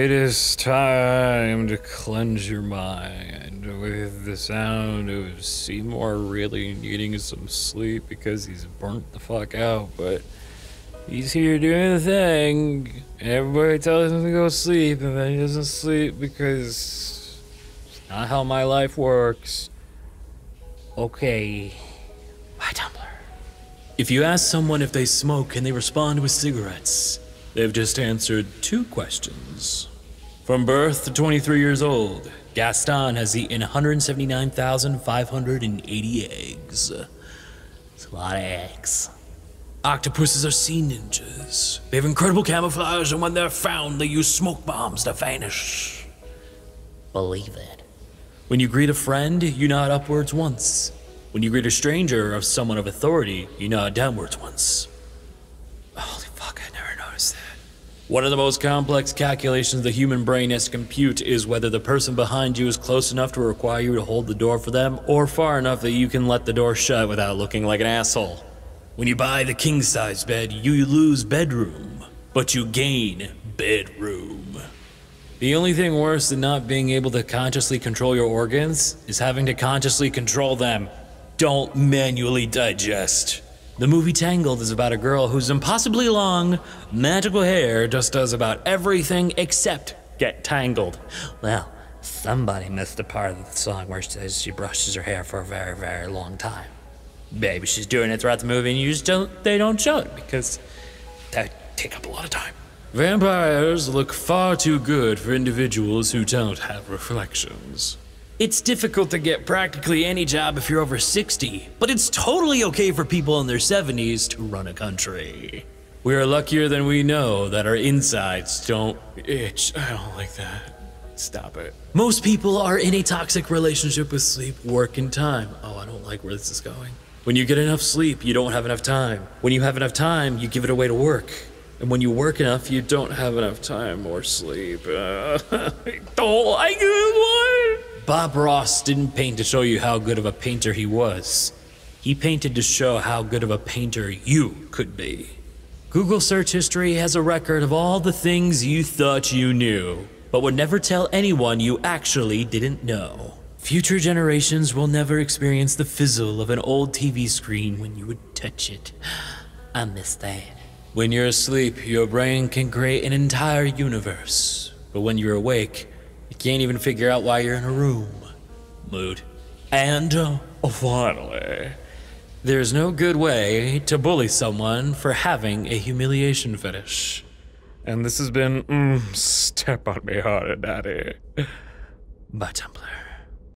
It is time to cleanse your mind with the sound of Seymour really needing some sleep because he's burnt the fuck out, but he's here doing the thing, and everybody tells him to go sleep, and then he doesn't sleep because it's not how my life works. Okay, my Tumblr. If you ask someone if they smoke and they respond with cigarettes, they've just answered two questions. From birth to 23 years old, Gaston has eaten 179,580 eggs. It's a lot of eggs. Octopuses are sea ninjas. They have incredible camouflage, and when they're found, they use smoke bombs to vanish. Believe it. When you greet a friend, you nod upwards once. When you greet a stranger or someone of authority, you nod downwards once. Holy fuck, I never noticed that. One of the most complex calculations the human brain has to compute is whether the person behind you is close enough to require you to hold the door for them, or far enough that you can let the door shut without looking like an asshole. When you buy the king-size bed, you lose bedroom, but you gain bedroom. The only thing worse than not being able to consciously control your organs is having to consciously control them. Don't manually digest. The movie Tangled is about a girl whose impossibly long, magical hair just does about everything except get tangled. Well, somebody missed a part of the song where she says she brushes her hair for a very, very long time. Maybe she's doing it throughout the movie and you just they don't show it because that would take up a lot of time. Vampires look far too good for individuals who don't have reflections. It's difficult to get practically any job if you're over 60, but it's totally okay for people in their 70s to run a country. We are luckier than we know that our insides don't itch. I don't like that. Stop it. Most people are in a toxic relationship with sleep, work, and time. Oh, I don't like where this is going. When you get enough sleep, you don't have enough time. When you have enough time, you give it away to work. And when you work enough, you don't have enough time or sleep. I don't like it. What? Bob Ross didn't paint to show you how good of a painter he was. He painted to show how good of a painter you could be. Google search history has a record of all the things you thought you knew, but would never tell anyone you actually didn't know. Future generations will never experience the fizzle of an old TV screen when you would touch it. I miss that. When you're asleep, your brain can create an entire universe, but when you're awake, can't even figure out why you're in a room. Mood. And finally, there's no good way to bully someone for having a humiliation fetish. And this has been Step on Me Harder, Daddy by Tumblr.